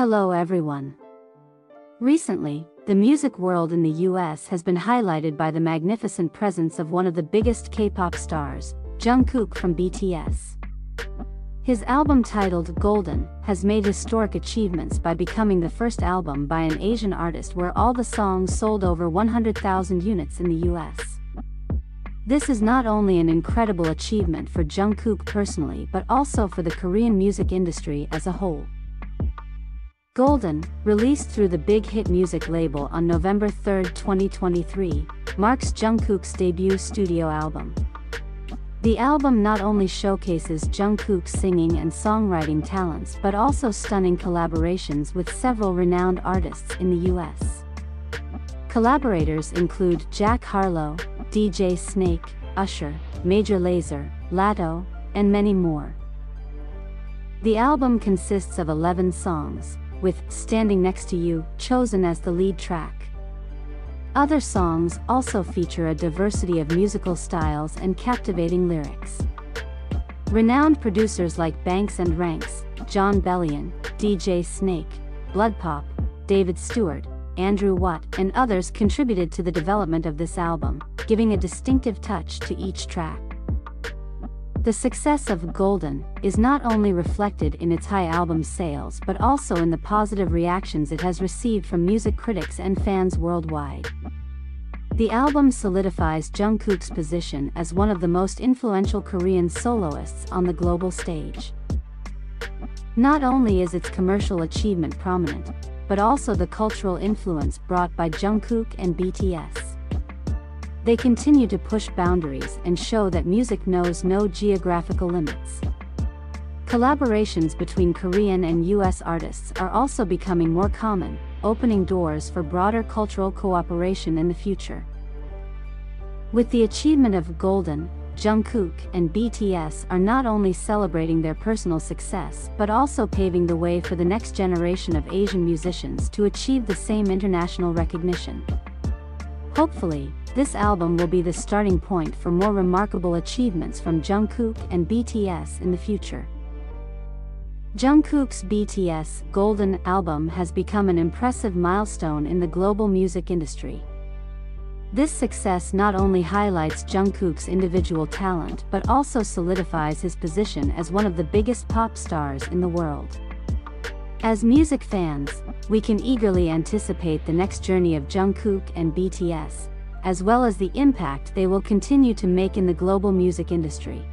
Hello everyone. Recently, the music world in the US has been highlighted by the magnificent presence of one of the biggest K-pop stars, Jungkook from BTS. His album titled Golden has made historic achievements by becoming the first album by an Asian artist where all the songs sold over 100,000 units in the US. This is not only an incredible achievement for Jungkook personally but also for the Korean music industry as a whole. Golden, released through the Big Hit Music label on November 3, 2023, marks Jungkook's debut studio album. The album not only showcases Jungkook's singing and songwriting talents but also stunning collaborations with several renowned artists in the US. Collaborators include Jack Harlow, DJ Snake, Usher, Major Lazer, Latto, and many more. The album consists of 11 songs, with Standing Next to You chosen as the lead track. Other songs also feature a diversity of musical styles and captivating lyrics. Renowned producers like Banks and Ranks, John Bellion, DJ Snake, Bloodpop, David Stewart, Andrew Watt, and others contributed to the development of this album, giving a distinctive touch to each track. The success of Golden is not only reflected in its high album sales but also in the positive reactions it has received from music critics and fans worldwide. The album solidifies Jungkook's position as one of the most influential Korean soloists on the global stage. Not only is its commercial achievement prominent, but also the cultural influence brought by Jungkook and BTS. They continue to push boundaries and show that music knows no geographical limits. Collaborations between Korean and US artists are also becoming more common, opening doors for broader cultural cooperation in the future. With the achievement of Golden, Jungkook and BTS are not only celebrating their personal success but also paving the way for the next generation of Asian musicians to achieve the same international recognition. Hopefully, this album will be the starting point for more remarkable achievements from Jungkook and BTS in the future. Jungkook's BTS Golden album has become an impressive milestone in the global music industry. This success not only highlights Jungkook's individual talent but also solidifies his position as one of the biggest pop stars in the world. As music fans, we can eagerly anticipate the next journey of Jungkook and BTS, as well as the impact they will continue to make in the global music industry.